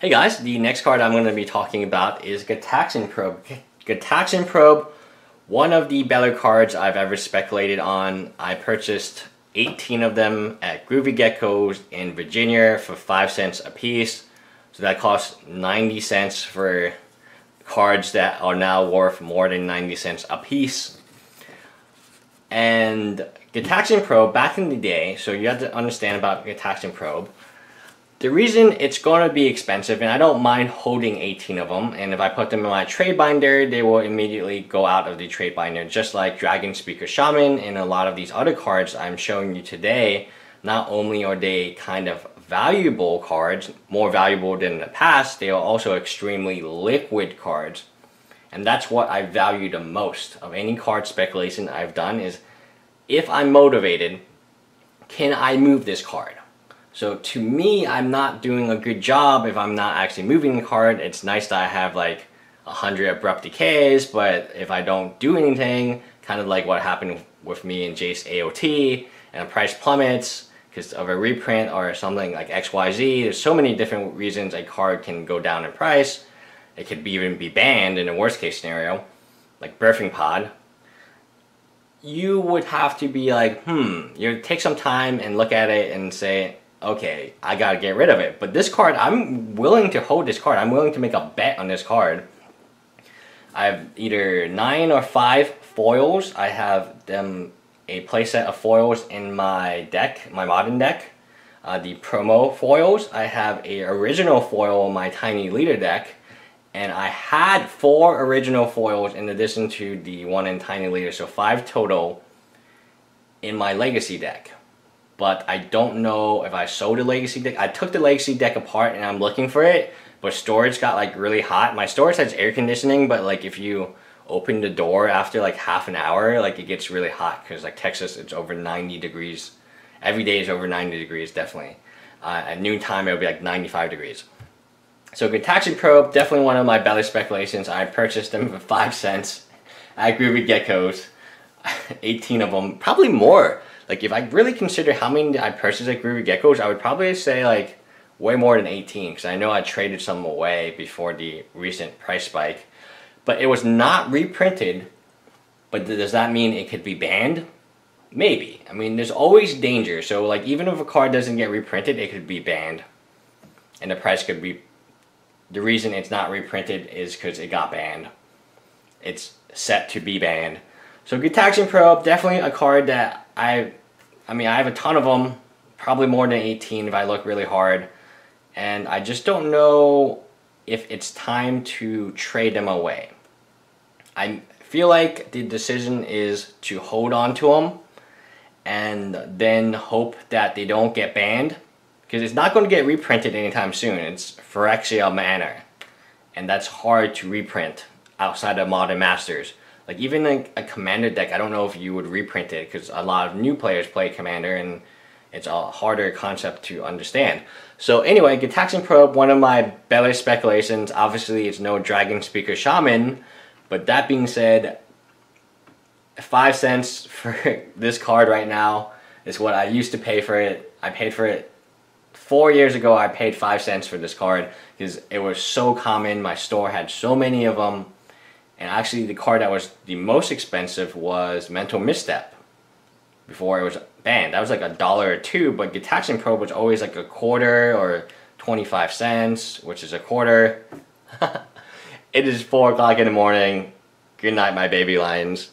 Hey guys, the next card I'm going to be talking about is Gitaxian Probe. Gitaxian Probe, one of the better cards I've ever speculated on. I purchased 18 of them at Groovy Geckos in Virginia for 5 cents a piece. So that costs 90 cents for cards that are now worth more than 90 cents a piece. And Gitaxian Probe, back in the day, so you have to understand about Gitaxian Probe. The reason it's going to be expensive, and I don't mind holding 18 of them, and if I put them in my trade binder, they will immediately go out of the trade binder, just like Dragonspeaker Shaman and a lot of these other cards I'm showing you today. Not only are they kind of valuable cards, more valuable than in the past, they are also extremely liquid cards. And that's what I value the most of any card speculation I've done is, if I'm motivated, can I move this card? So to me, I'm not doing a good job if I'm not actually moving the card. It's nice that I have like 100 abrupt decays, but if I don't do anything, kind of like what happened with me in Jace AOT, and a price plummets because of a reprint or something like XYZ, there's so many different reasons a card can go down in price. It could even be banned in the worst case scenario, like Birthing Pod. You would have to be like, you take some time and look at it and say, okay, I gotta get rid of it. But this card, I'm willing to hold this card. I'm willing to make a bet on this card. I have either 9 or 5 foils. I have them a playset of foils in my deck, my modern deck. The promo foils. I have a original foil in my Tiny Leader deck. And I had 4 original foils in addition to the one in Tiny Leader. So 5 total in my Legacy deck. But I don't know if I sold the Legacy deck. I took the Legacy deck apart and I'm looking for it, but storage got like really hot. My storage has air conditioning, but like if you open the door after like half an hour, like it gets really hot because like Texas, it's over 90 degrees. Every day is over 90 degrees, definitely. At noontime, it'll be like 95 degrees. So Gitaxian Probe, definitely one of my better speculations. I purchased them for 5 cents at Groovy Geckos. 18 of them, probably more. Like if I really consider how many I purchased at Groovy Geckos, I would probably say like way more than 18 because I know I traded some away before the recent price spike. But it was not reprinted, but does that mean it could be banned? Maybe. I mean, there's always danger. So like even if a card doesn't get reprinted, it could be banned. And the price could be... The reason it's not reprinted is because it got banned. It's set to be banned. So Gitaxian Probe, definitely a card that I mean, I have a ton of them, probably more than 18 if I look really hard, and I just don't know if it's time to trade them away. I feel like the decision is to hold on to them and then hope that they don't get banned, because it's not going to get reprinted anytime soon. It's Phyrexian Mana, and that's hard to reprint outside of Modern Masters. Like even like a Commander deck, I don't know if you would reprint it because a lot of new players play Commander and it's a harder concept to understand. So anyway, Gitaxian Probe, one of my better speculations. Obviously it's no Dragonspeaker Shaman, but that being said, 5 cents for this card right now is what I used to pay for it. I paid for it 4 years ago. I paid 5 cents for this card because it was so common. My store had so many of them. And actually the card that was the most expensive was Mental Misstep before it was banned. That was like $1 or $2, but Gitaxian Probe was always like a quarter or 25 cents, which is a quarter. It is 4 o'clock in the morning. Good night, my baby lions.